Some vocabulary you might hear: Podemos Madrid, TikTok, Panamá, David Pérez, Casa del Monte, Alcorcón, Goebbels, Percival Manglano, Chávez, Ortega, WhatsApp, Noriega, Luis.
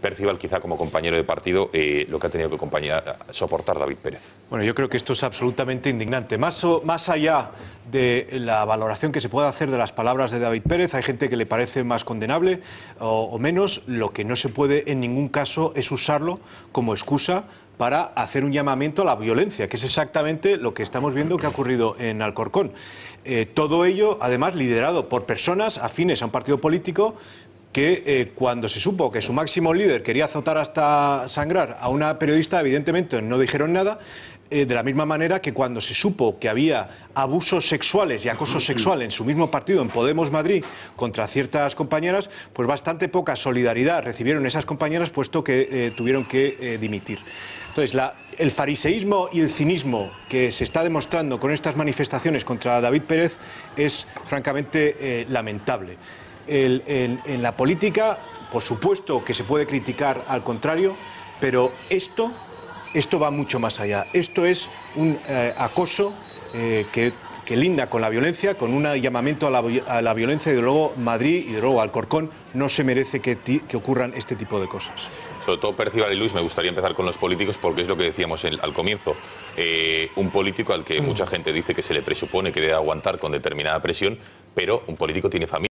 Percival, quizá como compañero de partido, lo que ha tenido que soportar David Pérez. Bueno, yo creo que esto es absolutamente indignante. Más allá de la valoración que se pueda hacer de las palabras de David Pérez, hay gente que le parece más condenable o menos. Lo que no se puede en ningún caso es usarlo como excusa para hacer un llamamiento a la violencia, que es exactamente lo que estamos viendo que ha ocurrido en Alcorcón. Todo ello, además, liderado por personas afines a un partido político que cuando se supo que su máximo líder quería azotar hasta sangrar a una periodista, evidentemente no dijeron nada, de la misma manera que cuando se supo que había abusos sexuales y acoso sexual en su mismo partido, en Podemos Madrid, contra ciertas compañeras, pues bastante poca solidaridad recibieron esas compañeras, puesto que tuvieron que dimitir. Entonces, el fariseísmo y el cinismo que se está demostrando con estas manifestaciones contra David Pérez es francamente lamentable. En la política, por supuesto que se puede criticar al contrario, pero esto va mucho más allá. Esto es un acoso que linda con la violencia, con un llamamiento a la violencia, y de luego Madrid y de luego Alcorcón no se merece que ocurran este tipo de cosas. Sobre todo, Percival y Luis, me gustaría empezar con los políticos, porque es lo que decíamos al comienzo. Un político al que mucha gente dice que se le presupone que debe aguantar con determinada presión, pero un político tiene familia.